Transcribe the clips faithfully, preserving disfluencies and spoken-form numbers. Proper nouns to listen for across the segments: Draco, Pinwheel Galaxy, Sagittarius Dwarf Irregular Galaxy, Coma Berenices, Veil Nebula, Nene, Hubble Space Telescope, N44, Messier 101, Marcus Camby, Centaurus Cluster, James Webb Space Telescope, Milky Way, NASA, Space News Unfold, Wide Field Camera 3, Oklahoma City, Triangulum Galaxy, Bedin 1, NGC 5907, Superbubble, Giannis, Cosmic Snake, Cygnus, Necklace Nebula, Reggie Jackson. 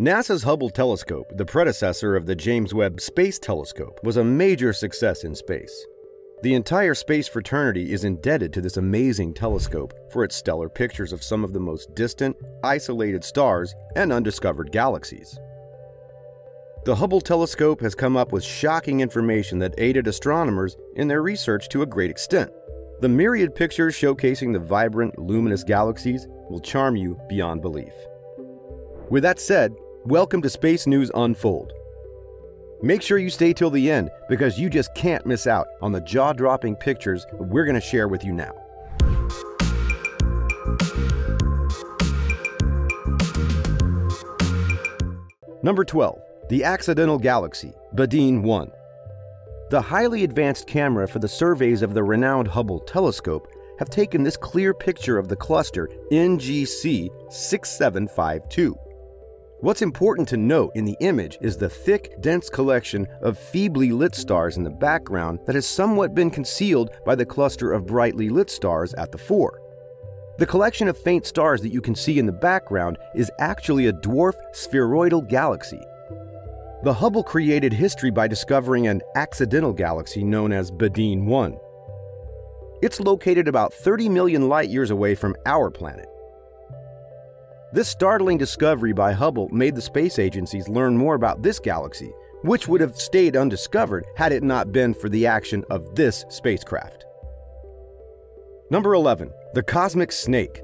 NASA's Hubble telescope, the predecessor of the James Webb Space Telescope, was a major success in space. The entire space fraternity is indebted to this amazing telescope for its stellar pictures of some of the most distant, isolated stars and undiscovered galaxies. The Hubble telescope has come up with shocking information that aided astronomers in their research to a great extent. The myriad pictures showcasing the vibrant, luminous galaxies will charm you beyond belief. With that said, welcome to Space News Unfold. Make sure you stay till the end because you just can't miss out on the jaw-dropping pictures we're going to share with you now. Number twelve. The Accidental Galaxy, Bedin one. The highly advanced camera for the surveys of the renowned Hubble telescope have taken this clear picture of the cluster N G C six seven five two. What's important to note in the image is the thick, dense collection of feebly lit stars in the background that has somewhat been concealed by the cluster of brightly lit stars at the fore. The collection of faint stars that you can see in the background is actually a dwarf spheroidal galaxy. The Hubble created history by discovering an accidental galaxy known as Bedin one. It's located about thirty million light-years away from our planet. This startling discovery by Hubble made the space agencies learn more about this galaxy, which would have stayed undiscovered had it not been for the action of this spacecraft. Number eleven. The Cosmic Snake.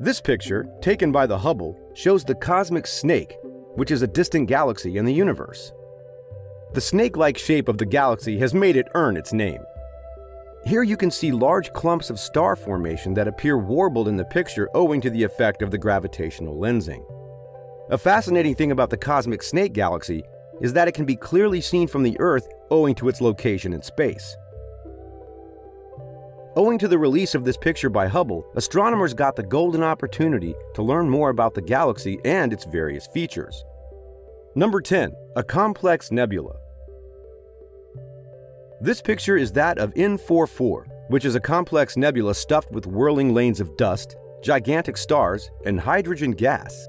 This picture, taken by the Hubble, shows the Cosmic Snake, which is a distant galaxy in the universe. The snake-like shape of the galaxy has made it earn its name. Here you can see large clumps of star formation that appear warbled in the picture owing to the effect of the gravitational lensing. A fascinating thing about the Cosmic Snake Galaxy is that it can be clearly seen from the Earth owing to its location in space. Owing to the release of this picture by Hubble, astronomers got the golden opportunity to learn more about the galaxy and its various features. Number ten. A Complex Nebula. This picture is that of N forty-four, which is a complex nebula stuffed with whirling lanes of dust, gigantic stars, and hydrogen gas.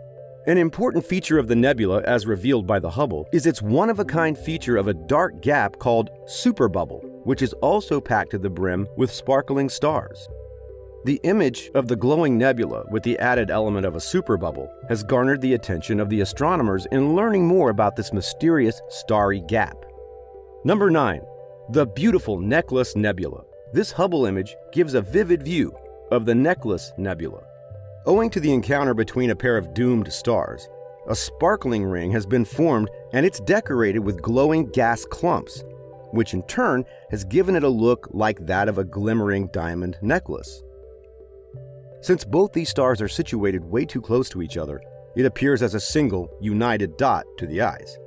An important feature of the nebula, as revealed by the Hubble, is its one-of-a-kind feature of a dark gap called Superbubble, which is also packed to the brim with sparkling stars. The image of the glowing nebula with the added element of a superbubble has garnered the attention of the astronomers in learning more about this mysterious starry gap. Number nine. The beautiful Necklace Nebula. This Hubble image gives a vivid view of the Necklace Nebula. Owing to the encounter between a pair of doomed stars, a sparkling ring has been formed and it's decorated with glowing gas clumps, which in turn has given it a look like that of a glimmering diamond necklace. Since both these stars are situated way too close to each other, it appears as a single, united dot to the eyes.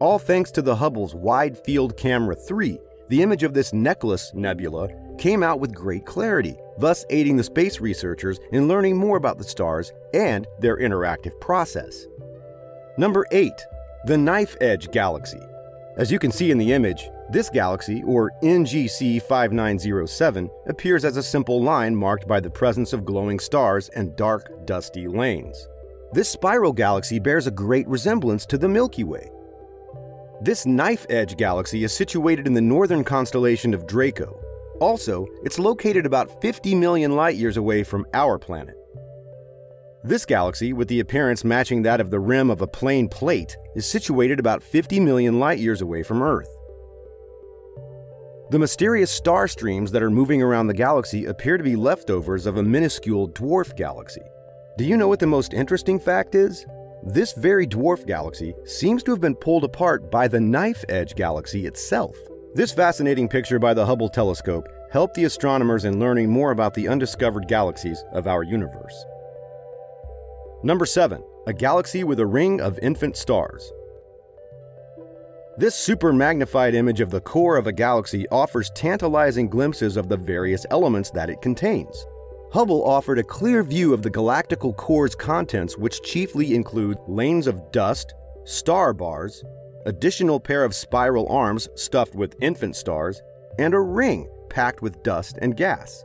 All thanks to the Hubble's Wide Field Camera three, the image of this Necklace Nebula came out with great clarity, thus aiding the space researchers in learning more about the stars and their interactive process. Number eight. The Knife Edge Galaxy. As you can see in the image, this galaxy, or N G C five nine zero seven, appears as a simple line marked by the presence of glowing stars and dark, dusty lanes. This spiral galaxy bears a great resemblance to the Milky Way. This Knife Edge Galaxy is situated in the northern constellation of Draco. Also, it's located about fifty million light-years away from our planet. This galaxy, with the appearance matching that of the rim of a plane plate, is situated about fifty million light-years away from Earth. The mysterious star streams that are moving around the galaxy appear to be leftovers of a minuscule dwarf galaxy. Do you know what the most interesting fact is? This very dwarf galaxy seems to have been pulled apart by the Knife Edge Galaxy itself. This fascinating picture by the Hubble telescope helped the astronomers in learning more about the undiscovered galaxies of our universe. Number seven. A Galaxy with a Ring of Infant Stars. This super magnified image of the core of a galaxy offers tantalizing glimpses of the various elements that it contains. Hubble offered a clear view of the galactical core's contents, which chiefly include lanes of dust, star bars, additional pair of spiral arms stuffed with infant stars, and a ring packed with dust and gas.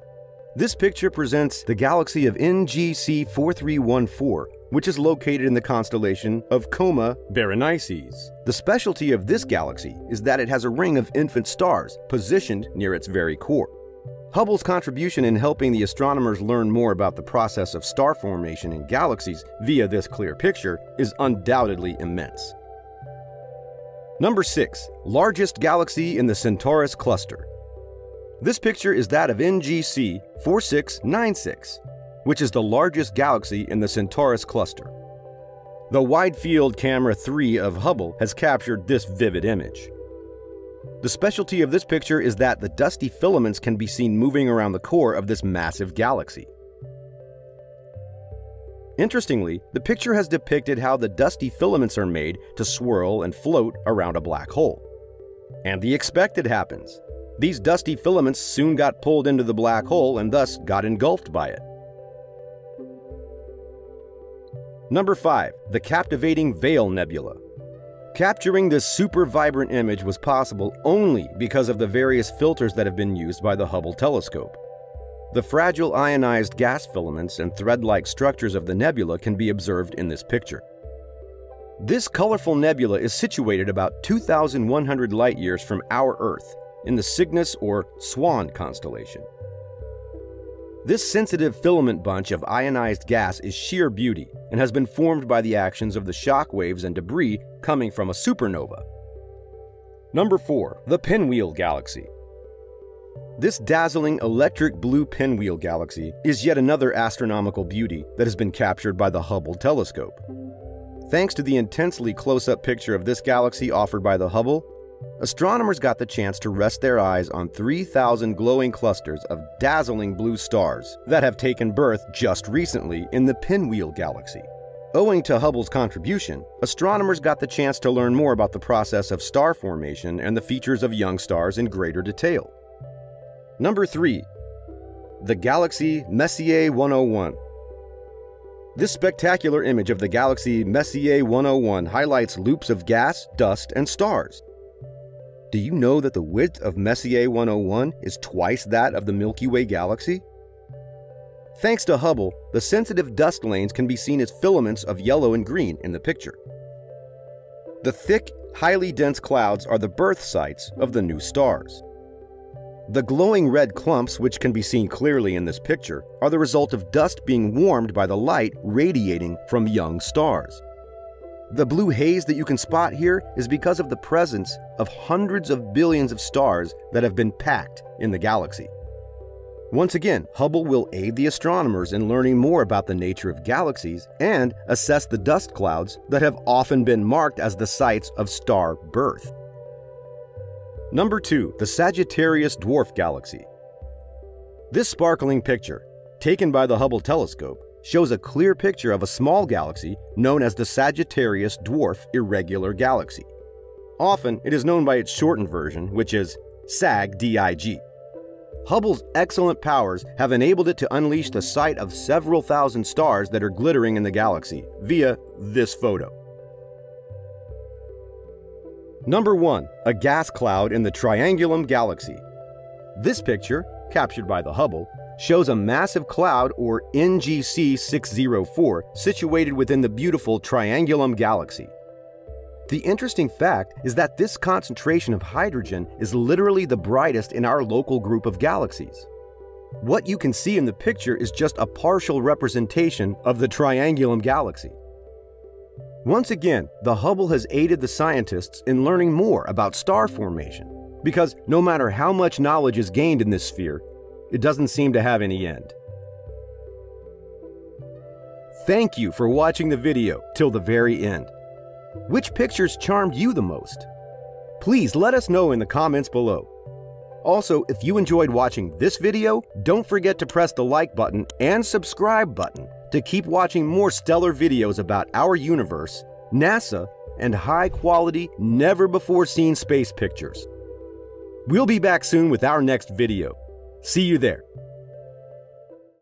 This picture presents the galaxy of N G C forty-three fourteen, which is located in the constellation of Coma Berenices. The specialty of this galaxy is that it has a ring of infant stars positioned near its very core. Hubble's contribution in helping the astronomers learn more about the process of star formation in galaxies via this clear picture is undoubtedly immense. Number six. Largest galaxy in the Centaurus Cluster. This picture is that of N G C forty-six ninety-six, which is the largest galaxy in the Centaurus Cluster. The Wide Field Camera three of Hubble has captured this vivid image. The specialty of this picture is that the dusty filaments can be seen moving around the core of this massive galaxy. Interestingly, the picture has depicted how the dusty filaments are made to swirl and float around a black hole. And the expected happens. These dusty filaments soon got pulled into the black hole and thus got engulfed by it. Number five. The captivating Veil Nebula. Capturing this super vibrant image was possible only because of the various filters that have been used by the Hubble telescope. The fragile ionized gas filaments and thread-like structures of the nebula can be observed in this picture. This colorful nebula is situated about two thousand one hundred light-years from our Earth, in the Cygnus or Swan constellation. This sensitive filament bunch of ionized gas is sheer beauty and has been formed by the actions of the shock waves and debris coming from a supernova. Number four. The Pinwheel Galaxy. This dazzling electric blue pinwheel galaxy is yet another astronomical beauty that has been captured by the Hubble telescope. Thanks to the intensely close-up picture of this galaxy offered by the Hubble, astronomers got the chance to rest their eyes on three thousand glowing clusters of dazzling blue stars that have taken birth just recently in the Pinwheel Galaxy. Owing to Hubble's contribution, astronomers got the chance to learn more about the process of star formation and the features of young stars in greater detail. Number three. The galaxy Messier one oh one. This spectacular image of the galaxy Messier one oh one highlights loops of gas, dust, and stars. Do you know that the width of Messier one oh one is twice that of the Milky Way galaxy? Thanks to Hubble, the sensitive dust lanes can be seen as filaments of yellow and green in the picture. The thick, highly dense clouds are the birth sites of the new stars. The glowing red clumps, which can be seen clearly in this picture, are the result of dust being warmed by the light radiating from young stars. The blue haze that you can spot here is because of the presence of hundreds of billions of stars that have been packed in the galaxy. Once again, Hubble will aid the astronomers in learning more about the nature of galaxies and assess the dust clouds that have often been marked as the sites of star birth. Number two. The Sagittarius Dwarf Galaxy. This sparkling picture, taken by the Hubble telescope, shows a clear picture of a small galaxy known as the Sagittarius Dwarf Irregular Galaxy. Often, it is known by its shortened version, which is SAG D I G. Hubble's excellent powers have enabled it to unleash the sight of several thousand stars that are glittering in the galaxy via this photo. Number one. A gas cloud in the Triangulum Galaxy. This picture, captured by the Hubble, shows a massive cloud, or N G C six oh four, situated within the beautiful Triangulum Galaxy. The interesting fact is that this concentration of hydrogen is literally the brightest in our local group of galaxies. What you can see in the picture is just a partial representation of the Triangulum Galaxy. Once again, the Hubble has aided the scientists in learning more about star formation, because no matter how much knowledge is gained in this sphere, it doesn't seem to have any end. Thank you for watching the video till the very end. Which pictures charmed you the most? Please let us know in the comments below. Also, if you enjoyed watching this video, don't forget to press the like button and subscribe button to keep watching more stellar videos about our universe, NASA, and high-quality, never-before-seen space pictures. We'll be back soon with our next video. See you there.